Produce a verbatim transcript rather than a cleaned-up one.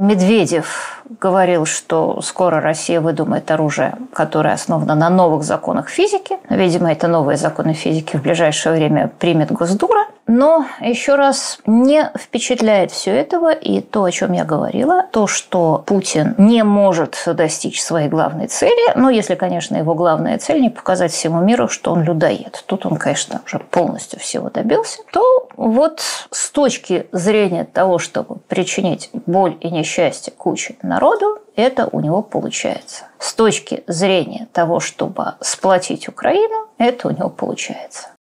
Медведев говорил, что скоро Россия выдумает оружие, которое основано на новых законах физики. Видимо, это новые законы физики в ближайшее время примет Госдума. Но, еще раз, не впечатляет все этого и то, о чем я говорила, то, что Путин не может достичь своей главной цели, ну, если, конечно, его главная цель не показать всему миру, что он людоед. Тут он, конечно, уже полностью всего добился. То вот с точки зрения того, чтобы причинить боль и несчастье куче народу, это у него получается. С точки зрения того, чтобы сплотить Украину, это у него получается.